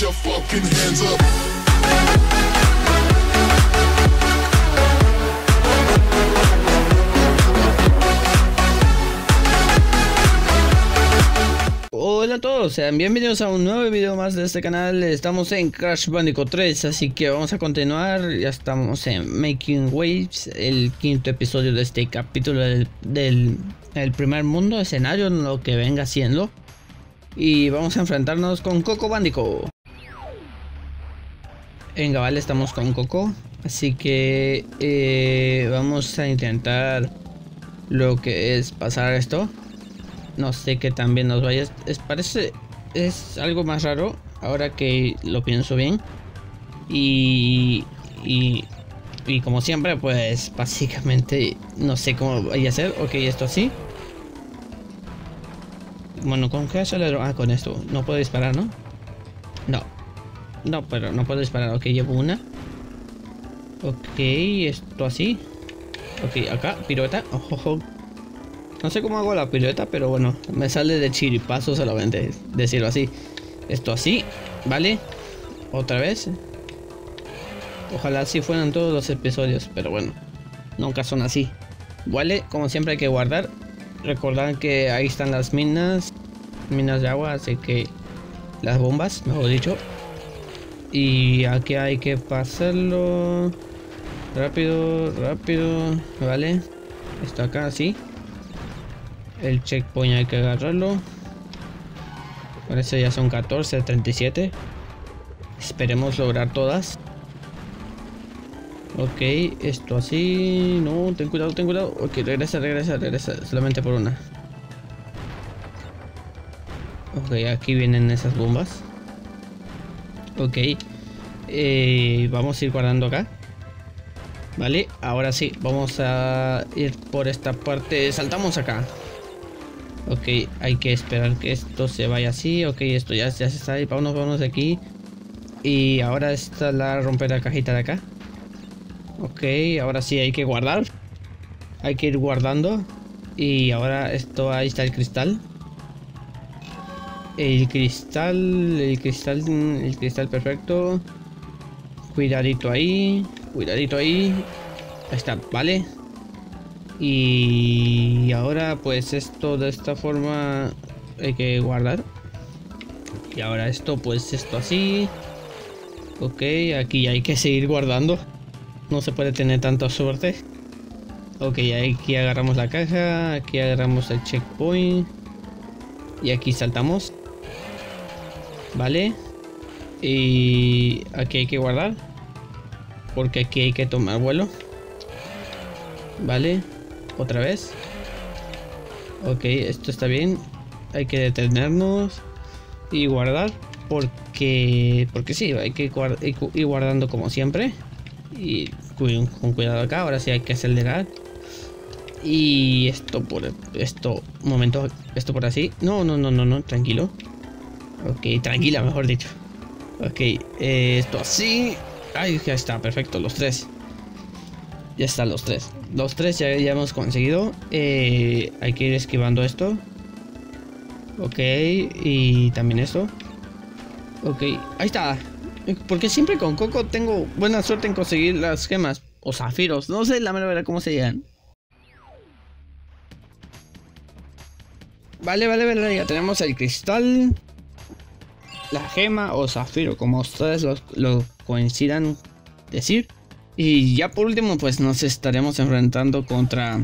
Put your fucking hands up. Hola a todos, sean bienvenidos a un nuevo video más de este canal. Estamos en Crash Bandicoot 3, así que vamos a continuar. Ya estamos en Making Waves, el quinto episodio de este capítulo del primer mundo, escenario, lo que venga siendo. Y vamos a enfrentarnos con Coco Bandicoot. Venga, vale, estamos con Coco, así que vamos a intentar lo que es pasar esto. No sé qué también nos vaya. Parece es algo más raro ahora que lo pienso bien. Y como siempre, pues básicamente no sé cómo vaya a hacer. Ok, esto así. Bueno, ¿con qué acelero? Ah, con esto. No puedo disparar, ¿no? No. No, pero no puedo disparar. Ok, llevo una. Ok, esto así. Ok, acá, pirueta. Ojo. No sé cómo hago la pirueta, pero bueno, me sale de chiripazo solamente, decirlo así. Esto así, ¿vale? Otra vez. Ojalá así fueran todos los episodios, pero bueno, nunca son así. Vale, como siempre hay que guardar. Recordar que ahí están las minas de agua, así que las bombas, mejor dicho. Y aquí hay que pasarlo rápido, ¿vale? Esto acá, así. El checkpoint hay que agarrarlo. Por eso ya son 14, 37. Esperemos lograr todas. Ok, esto así. No, ten cuidado. Ok, regresa. Solamente por una. Ok, aquí vienen esas bombas. Ok. Vamos a ir guardando acá. Vale, ahora sí. Vamos a ir por esta parte. Saltamos acá. Ok, hay que esperar que esto se vaya así. Ok, esto ya se está ahí. Vámonos de aquí. Y ahora está la romper la cajita de acá. Ok, ahora sí hay que guardar. Hay que ir guardando. Y ahora esto, ahí está el cristal. El cristal perfecto. Cuidadito ahí. Ahí está, vale. Y ahora pues esto de esta forma hay que guardar. Y ahora esto pues esto así. Ok, aquí hay que seguir guardando. No se puede tener tanta suerte. Ok, aquí agarramos la caja. Aquí agarramos el checkpoint. Y aquí saltamos. Vale. Y aquí hay que guardar. Porque aquí hay que tomar vuelo. Vale. Otra vez. Ok, esto está bien. Hay que detenernos y guardar porque sí, hay que ir guardando como siempre y con cuidado acá. Ahora sí hay que acelerar y esto por esto, momento, esto por así. No, tranquilo. Ok, tranquila, mejor dicho. Ok, esto así. Ay, ya está, perfecto, los tres. Ya están los tres. Los tres ya hemos conseguido. Hay que ir esquivando esto. Ok. Y también esto. Ok. Ahí está. Porque siempre con Coco tengo buena suerte en conseguir las gemas. O zafiros. No sé la mera verdad cómo se llegan. Vale. Ya tenemos el cristal. La gema o zafiro. Como ustedes lo coincidan decir. Y ya por último pues nos estaremos enfrentando contra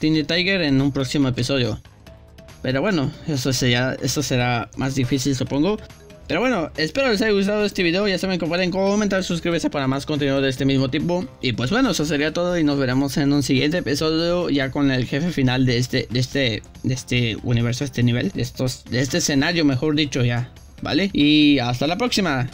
Tiny Tiger en un próximo episodio. Pero bueno, eso será más difícil, supongo. Pero bueno, espero les haya gustado este video. Ya saben, comparten, comentar, suscribirse para más contenido de este mismo tipo. Y pues bueno, eso sería todo y nos veremos en un siguiente episodio ya con el jefe final de este universo, este nivel, de este escenario, mejor dicho ya. ¿Vale? Y hasta la próxima.